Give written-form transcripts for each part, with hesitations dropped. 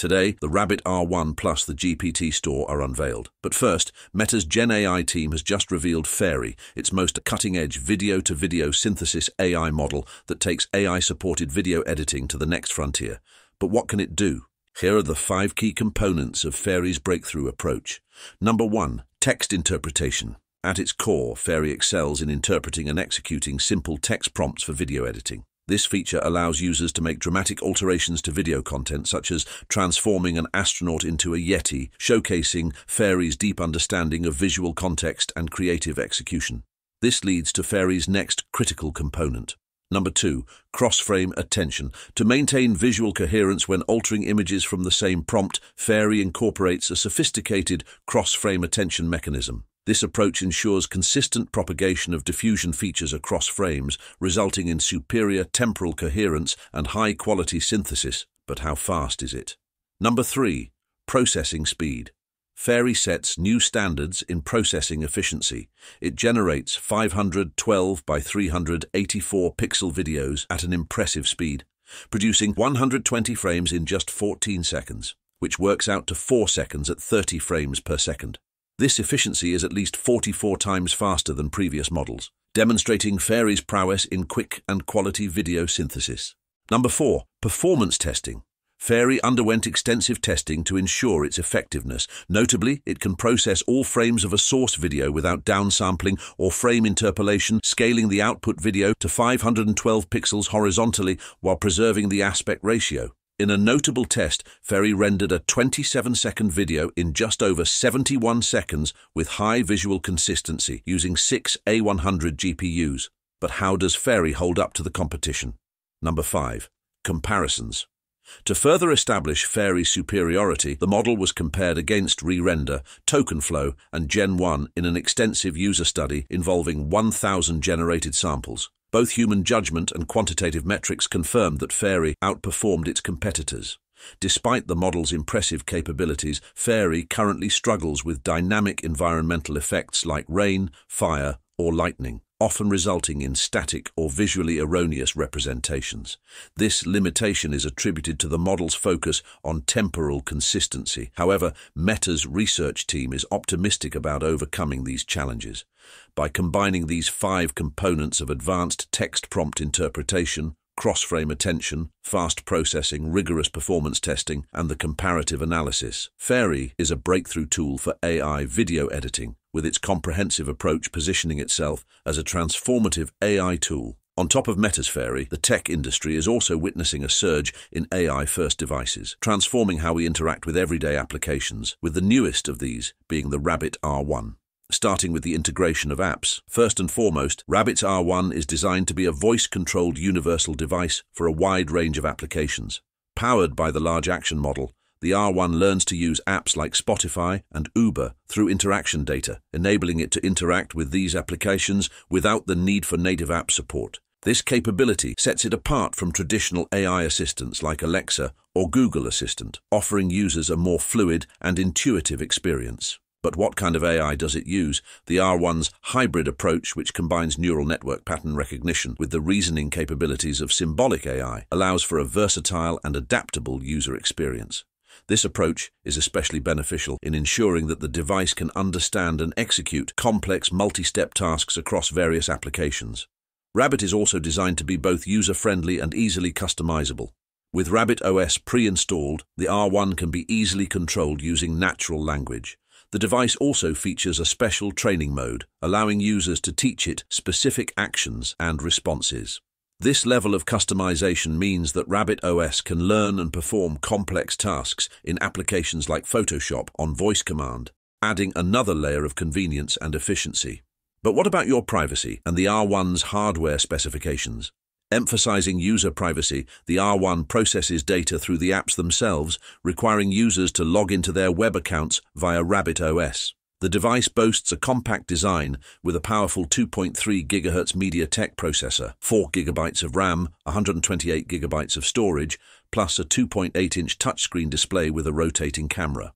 Today, the Rabbit R1 plus the GPT Store are unveiled. But first, Meta's Gen AI team has just revealed Fairy, its most cutting-edge video-to-video synthesis AI model that takes AI-supported video editing to the next frontier. But what can it do? Here are the 5 key components of Fairy's breakthrough approach. Number 1, text interpretation. At its core, Fairy excels in interpreting and executing simple text prompts for video editing. This feature allows users to make dramatic alterations to video content, such as transforming an astronaut into a yeti, showcasing Fairy's deep understanding of visual context and creative execution. This leads to Fairy's next critical component. Number 2, cross-frame attention. To maintain visual coherence when altering images from the same prompt, Fairy incorporates a sophisticated cross-frame attention mechanism. This approach ensures consistent propagation of diffusion features across frames, resulting in superior temporal coherence and high-quality synthesis. But how fast is it? Number 3, processing speed. Fairy sets new standards in processing efficiency. It generates 512 by 384 pixel videos at an impressive speed, producing 120 frames in just 14 seconds, which works out to 4 seconds at 30 frames per second. This efficiency is at least 44 times faster than previous models, demonstrating Fairy's prowess in quick and quality video synthesis. Number 4, performance testing. Fairy underwent extensive testing to ensure its effectiveness. Notably, it can process all frames of a source video without downsampling or frame interpolation, scaling the output video to 512 pixels horizontally while preserving the aspect ratio. In a notable test, Fairy rendered a 27-second video in just over 71 seconds with high visual consistency using 6 A100 GPUs. But how does Fairy hold up to the competition? Number 5, comparisons. To further establish Fairy's superiority, the model was compared against ReRender, TokenFlow, and Gen1 in an extensive user study involving 1,000 generated samples. Both human judgment and quantitative metrics confirmed that Fairy outperformed its competitors. Despite the model's impressive capabilities, Fairy currently struggles with dynamic environmental effects like rain, fire, or lightning, often resulting in static or visually erroneous representations. This limitation is attributed to the model's focus on temporal consistency. However, Meta's research team is optimistic about overcoming these challenges. By combining these 5 components of advanced text prompt interpretation, cross-frame attention, fast processing, rigorous performance testing, and the comparative analysis, Fairy is a breakthrough tool for AI video editing, with its comprehensive approach positioning itself as a transformative AI tool. On top of Meta's Fairy, the tech industry is also witnessing a surge in AI-first devices, transforming how we interact with everyday applications, with the newest of these being the Rabbit R1. Starting with the integration of apps. First and foremost, Rabbit R1 is designed to be a voice-controlled universal device for a wide range of applications. Powered by the Large Action Model, the R1 learns to use apps like Spotify and Uber through interaction data, enabling it to interact with these applications without the need for native app support. This capability sets it apart from traditional AI assistants like Alexa or Google Assistant, offering users a more fluid and intuitive experience. But what kind of AI does it use? The R1's hybrid approach, which combines neural network pattern recognition with the reasoning capabilities of symbolic AI, allows for a versatile and adaptable user experience. This approach is especially beneficial in ensuring that the device can understand and execute complex multi-step tasks across various applications. Rabbit is also designed to be both user-friendly and easily customizable. With Rabbit OS pre-installed, the R1 can be easily controlled using natural language. The device also features a special training mode, allowing users to teach it specific actions and responses. This level of customization means that Rabbit OS can learn and perform complex tasks in applications like Photoshop on voice command, adding another layer of convenience and efficiency. But what about your privacy and the R1's hardware specifications? Emphasizing user privacy, the R1 processes data through the apps themselves, requiring users to log into their web accounts via Rabbit OS. The device boasts a compact design with a powerful 2.3 GHz MediaTek processor, 4 GB of RAM, 128 GB of storage, plus a 2.8-inch touchscreen display with a rotating camera.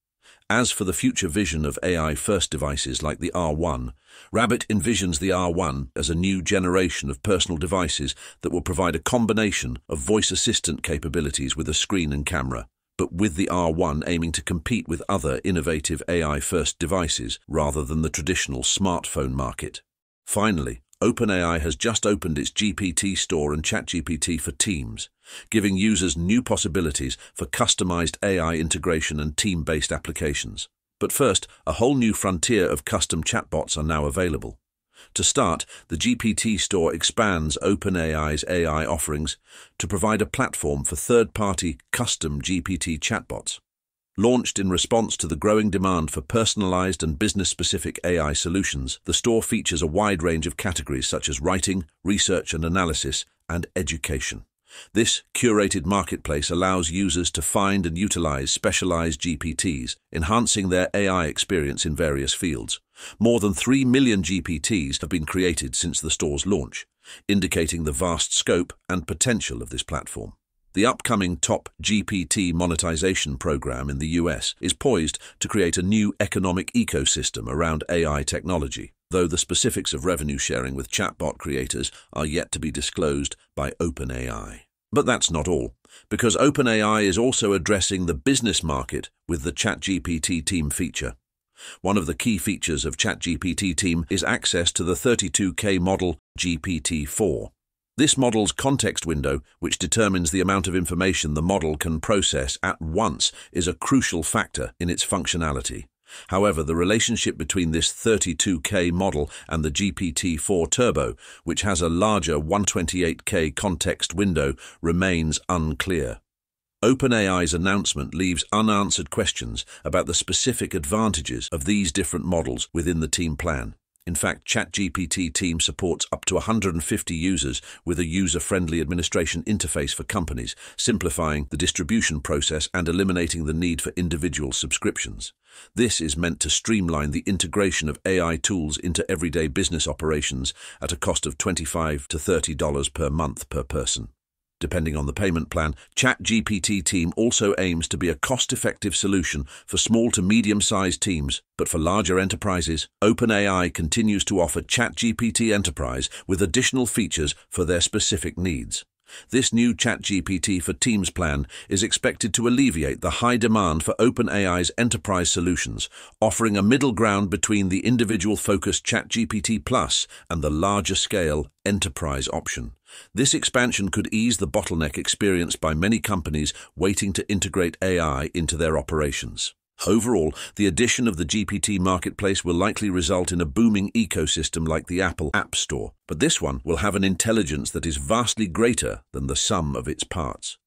As for the future vision of AI-first devices like the R1, Rabbit envisions the R1 as a new generation of personal devices that will provide a combination of voice assistant capabilities with a screen and camera, but with the R1 aiming to compete with other innovative AI-first devices rather than the traditional smartphone market. Finally, OpenAI has just opened its GPT Store and ChatGPT for Teams, giving users new possibilities for customized AI integration and team-based applications. But first, a whole new frontier of custom chatbots are now available. To start, the GPT Store expands OpenAI's AI offerings to provide a platform for third-party custom GPT chatbots. Launched in response to the growing demand for personalized and business-specific AI solutions, the store features a wide range of categories such as writing, research and analysis, and education. This curated marketplace allows users to find and utilize specialized GPTs, enhancing their AI experience in various fields. More than 3 million GPTs have been created since the store's launch, indicating the vast scope and potential of this platform. The upcoming top GPT monetization program in the US is poised to create a new economic ecosystem around AI technology, though the specifics of revenue sharing with chatbot creators are yet to be disclosed by OpenAI. But that's not all, because OpenAI is also addressing the business market with the ChatGPT Team feature. One of the key features of ChatGPT Team is access to the 32K model GPT-4. This model's context window, which determines the amount of information the model can process at once, is a crucial factor in its functionality. However, the relationship between this 32K model and the GPT-4 Turbo, which has a larger 128K context window, remains unclear. OpenAI's announcement leaves unanswered questions about the specific advantages of these different models within the team plan. In fact, ChatGPT Team supports up to 150 users with a user-friendly administration interface for companies, simplifying the distribution process and eliminating the need for individual subscriptions. This is meant to streamline the integration of AI tools into everyday business operations at a cost of $25 to $30 per month per person. Depending on the payment plan, ChatGPT Team also aims to be a cost-effective solution for small to medium-sized teams, but for larger enterprises, OpenAI continues to offer ChatGPT Enterprise with additional features for their specific needs. This new ChatGPT for Teams plan is expected to alleviate the high demand for OpenAI's enterprise solutions, offering a middle ground between the individual-focused ChatGPT Plus and the larger-scale enterprise option. This expansion could ease the bottleneck experienced by many companies waiting to integrate AI into their operations. Overall, the addition of the GPT marketplace will likely result in a booming ecosystem like the Apple App Store, but this one will have an intelligence that is vastly greater than the sum of its parts.